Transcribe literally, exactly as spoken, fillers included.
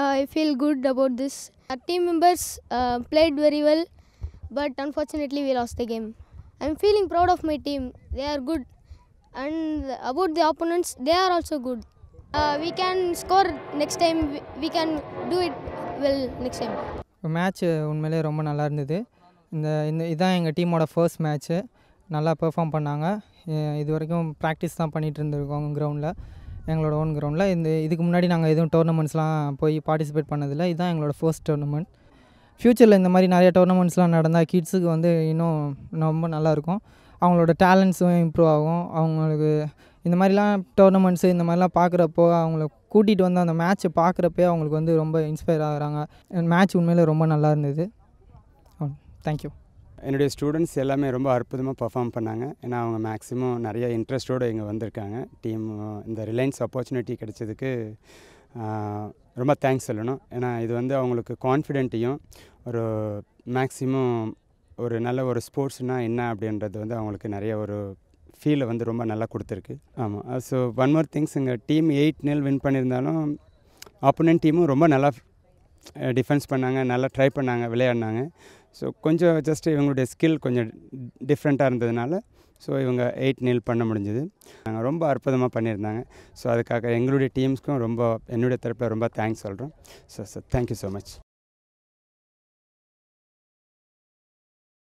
Uh, I feel good about this. Our team members uh, played very well, but unfortunately we lost the game. I'm feeling proud of my team. They are good. And about the opponents, they are also good. Uh, we can score next time. We can do it well next time. The match unmele romba nalla irundhudu. Indha idha enga team oda first match. Nalla perform pannanga. Idu varaikkum practice dhaan pannittu irundhukom ground la. Engaloda own ground la. Indha idukku munadi naanga edhum tournaments la poi participate pannadilla. Idha engaloda first tournament. Future la indha mari nariya tournaments la nadandha kids ku vande inno romba nalla irukum. அவங்களோட டேலண்ட்ஸும் improve ஆகும். அவங்களுக்கு இந்த மாதிரிலாம் tournaments இந்த மாதிரிலாம் பார்க்குறப்போ அவங்கள கூட்டிகிட்டு வந்து அந்த மேட்ச்சை பார்க்குறப்பே அவங்களுக்கு வந்து ரொம்ப இன்ஸ்பயர் ஆகிறாங்க. மேட்ச் உண்மையிலே ரொம்ப நல்லா இருந்தது. தேங்க்யூ. என்னுடைய ஸ்டூடெண்ட்ஸ் எல்லாமே ரொம்ப அற்புதமாக பர்ஃபார்ம் பண்ணாங்க. ஏன்னா அவங்க மேக்ஸிமம் நிறைய இன்ட்ரெஸ்டோடு இங்கே வந்திருக்காங்க. டீம் இந்த ரிலையன்ஸ் ஆப்பர்ச்சுனிட்டி கிடைச்சதுக்கு ரொம்ப தேங்க்ஸ் சொல்லணும். ஏன்னா இது வந்து அவங்களுக்கு கான்ஃபிடென்ட்டையும் ஒரு மேக்ஸிமம் ஒரு நல்ல ஒரு ஸ்போர்ட்ஸ்னால் என்ன அப்படின்றது வந்து அவங்களுக்கு நிறைய ஒரு ஃபீலை வந்து ரொம்ப நல்லா கொடுத்துருக்கு. ஆமாம். ஸோ ஒன் மோர் திங்ஸ், இங்கே டீம் எயிட் நெல் வின் பண்ணியிருந்தாலும் ஆப்போனன்ட் டீமும் ரொம்ப நல்லா டிஃபென்ஸ் பண்ணாங்க, நல்லா ட்ரை பண்ணாங்க, விளையாடினாங்க. ஸோ கொஞ்சம் ஜஸ்ட்டு இவங்களுடைய ஸ்கில் கொஞ்சம் டிஃப்ரெண்ட்டாக இருந்ததுனால ஸோ இவங்க எயிட் நெல் பண்ண முடிஞ்சுது. நாங்கள் ரொம்ப அற்புதமாக பண்ணியிருந்தாங்க. ஸோ அதுக்காக எங்களுடைய டீம்ஸ்க்கும் ரொம்ப என்னுடைய தரப்பில் ரொம்ப தேங்க்ஸ் சொல்கிறோம். So so thank you so much.